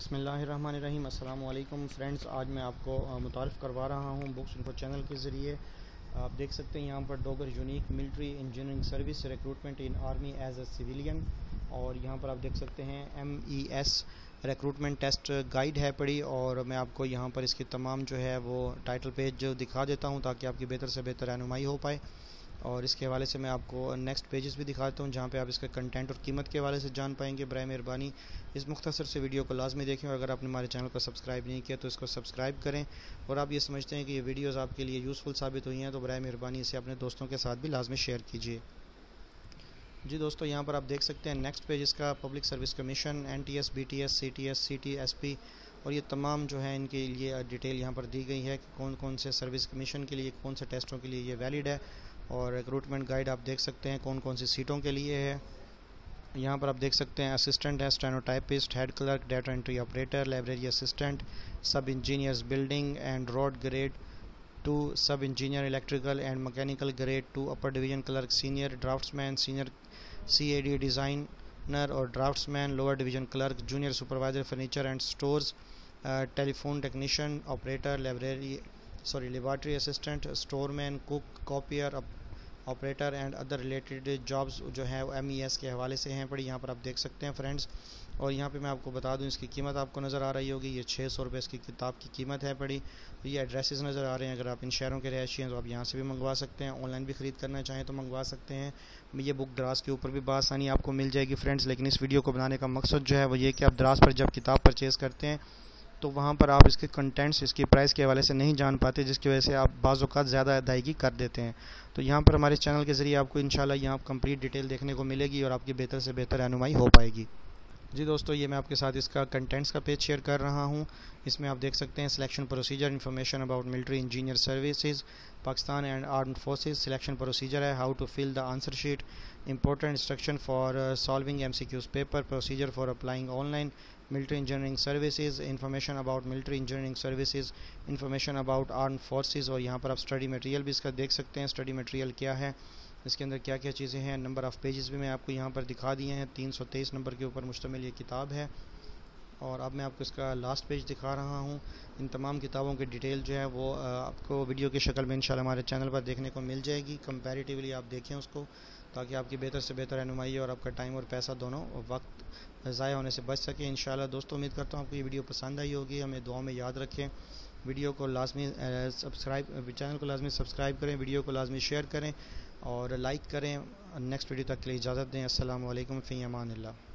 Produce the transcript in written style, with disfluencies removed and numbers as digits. बिस्मिल्लाहिर्रहमानिर्रहीम। अस्सलाम वालेकुम फ्रेंड्स, आज मैं आपको मुतारिफ़ करवा रहा हूँ बुक्स इन्फो चैनल के ज़रिए। आप देख सकते हैं यहाँ पर डोगर unique military engineering service recruitment in army as a civilian, और यहाँ पर आप देख सकते हैं MES रिक्रूटमेंट टेस्ट गाइड है पड़ी। और मैं आपको यहाँ पर इसके तमाम जो है वो टाइटल पेज जो दिखा देता हूँ ताकि आपकी बेहतर से बेहतर रहनुमाई हो पाए, और इसके हवाले से मैं आपको नेक्स्ट पेजेस भी दिखाता हूँ जहाँ पे आप इसका कंटेंट और कीमत के हवाले से जान पाएंगे। बराए मेहरबानी इस मुख्तसर से वीडियो को लाजमी देखें, और अगर आपने हमारे चैनल को सब्सक्राइब नहीं किया तो इसको सब्सक्राइब करें। और आप ये समझते हैं कि ये वीडियोज़ आपके लिए यूज़फुल साबित हुई हैं तो बराए मेहरबानी इसे अपने दोस्तों के साथ भी लाजमी शेयर कीजिए। जी दोस्तों, यहाँ पर आप देख सकते हैं नेक्स्ट पेज इसका public service commission, NTS, BTS, CTS, CT, SP, और ये तमाम जो है इनके लिए डिटेल यहाँ पर दी गई है कि कौन कौन से सर्विस कमीशन के लिए, कौन से टेस्टों के लिए ये वैलिड है। और रिक्रूटमेंट गाइड आप देख सकते हैं कौन कौन सी सीटों के लिए है। यहाँ पर आप देख सकते हैं असिस्टेंट है, stenotypist, head clerk, data entry operator, library assistant, sub engineers building and road grade 2, sub engineer electrical and mechanical grade 2, upper division clerk, senior draftsman, senior CAD designer और draftsman, lower division clerk, junior supervisor furniture and stores, telephone technician operator, laboratory assistant, storeman, cook, copier operator and other related jobs जो है वो MES के हवाले से हैं पड़ी। यहाँ पर आप देख सकते हैं फ्रेंड्स, और यहाँ पे मैं आपको बता दूँ इसकी कीमत आपको नज़र आ रही होगी, ये 600 रुपये इसकी किताब की कीमत है पड़ी। तो ये एड्रेसेस नज़र आ रहे हैं, अगर आप इन शहरों के रहशी हैं तो आप यहाँ से भी मंगवा सकते हैं, ऑनलाइन भी ख़रीद करना चाहें तो मंगवा सकते हैं। ये बुक द्रास के ऊपर भी बासानी आपको मिल जाएगी फ्रेंड्स, लेकिन इस वीडियो को बनाने का मकसद जो है वो ये कि आप द्रास पर जब किताब परचेज़ करते हैं तो वहाँ पर आप इसके कंटेंट्स, इसकी प्राइस के हवाले से नहीं जान पाते, जिसकी वजह से आप बाज़ औक़ात ज़्यादा अदायगी कर देते हैं। तो यहाँ पर हमारे चैनल के ज़रिए आपको इंशाल्लाह यहाँ कंप्लीट डिटेल देखने को मिलेगी और आपकी बेहतर से बेहतर रहनुमाई हो पाएगी। जी दोस्तों, ये मैं आपके साथ इसका कंटेंट्स का पेज शेयर कर रहा हूँ। इसमें आप देख सकते हैं selection procedure, information about military engineer services Pakistan and armed forces, selection procedure है, how to fill the answer sheet, important instruction for solving MCQs paper, procedure for applying online military engineering services, information about military engineering services, information about armed forces. और यहाँ पर आप study material भी इसका देख सकते हैं, स्टडी मटेरियल क्या है, इसके अंदर क्या क्या चीज़ें हैं। नंबर ऑफ़ पेजेस भी मैं आपको यहाँ पर दिखा दिए हैं, 323 नंबर के ऊपर मुश्तमिल ये किताब है। और अब मैं आपको इसका लास्ट पेज दिखा रहा हूँ। इन तमाम किताबों की डिटेल जो है वो आपको वीडियो की शक्ल में इंशाल्लाह हमारे चैनल पर देखने को मिल जाएगी। कंपैरेटिवली आप देखें उसको ताकि आपकी बेहतर से बेहतर रहनुमाई और आपका टाइम और पैसा दोनों वक्त ज़ाया होने से बच सके इंशाल्लाह। दोस्तों, उम्मीद करता हूँ आपको ये वीडियो पसंद आई होगी। हमें दुआ में याद रखें, वीडियो को लाजमी सब्सक्राइब, चैनल को लाजमी सब्सक्राइब करें, वीडियो को लाजमी शेयर करें और लाइक करें। नेक्स्ट वीडियो तक के लिए इजाज़त दें। अस्सलाम वालेकुम, फ़ी अमान अल्लाह।